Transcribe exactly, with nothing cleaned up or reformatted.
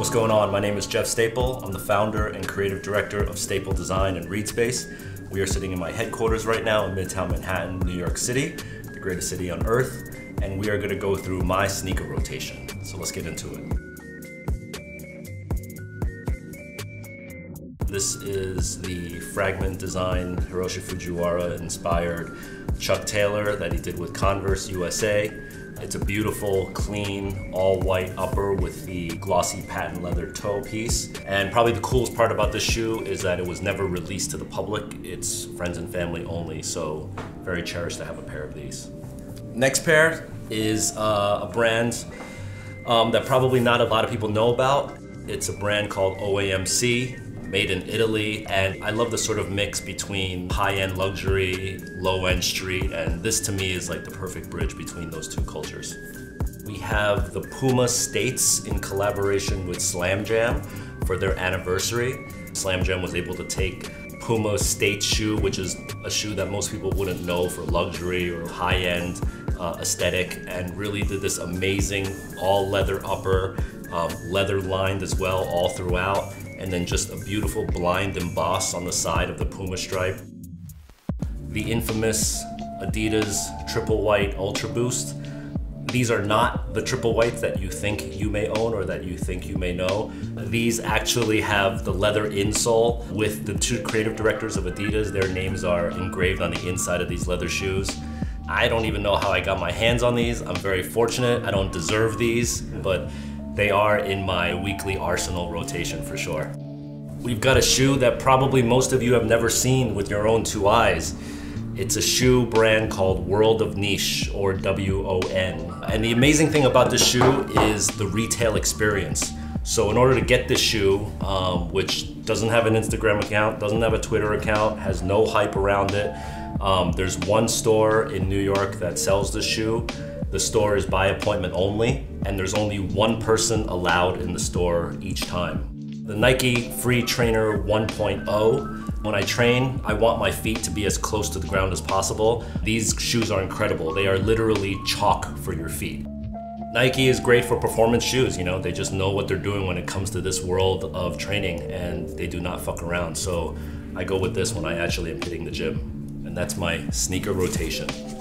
What's going on? My name is Jeff Staple. I'm the founder and creative director of Staple Design and Reed Space. We are sitting in my headquarters right now in Midtown Manhattan, New York City, the greatest city on earth, and we are going to go through my sneaker rotation. So let's get into it. This is the Fragment Design Hiroshi Fujiwara inspired Chuck Taylor that he did with Converse U S A. It's a beautiful, clean, all-white upper with the glossy patent leather toe piece. And probably the coolest part about this shoe is that it was never released to the public. It's friends and family only, so very cherished to have a pair of these. Next pair is uh, a brand um, that probably not a lot of people know about. It's a brand called O A M C. Made in Italy, and I love the sort of mix between high-end luxury, low-end street, and this to me is like the perfect bridge between those two cultures. We have the Puma States in collaboration with Slam Jam for their anniversary. Slam Jam was able to take Puma States shoe, which is a shoe that most people wouldn't know for luxury or high-end uh, aesthetic, and really did this amazing all-leather upper, um, leather-lined as well all throughout. And then just a beautiful blind emboss on the side of the Puma stripe. The infamous Adidas Triple White Ultra Boost. These are not the triple whites that you think you may own or that you think you may know. These actually have the leather insole with the two creative directors of Adidas. Their names are engraved on the inside of these leather shoes. I don't even know how I got my hands on these. I'm very fortunate. I don't deserve these, but they are in my weekly arsenal rotation for sure. We've got a shoe that probably most of you have never seen with your own two eyes. It's a shoe brand called World of Niche, or W O N. And the amazing thing about this shoe is the retail experience. So in order to get this shoe, um, which doesn't have an Instagram account, doesn't have a Twitter account, has no hype around it, um, there's one store in New York that sells this shoe. The store is by appointment only, and there's only one person allowed in the store each time. The Nike Free Trainer one point oh. When I train, I want my feet to be as close to the ground as possible. These shoes are incredible. They are literally chalk for your feet. Nike is great for performance shoes, you know, they just know what they're doing when it comes to this world of training, and they do not fuck around. So I go with this when I actually am hitting the gym. And that's my sneaker rotation.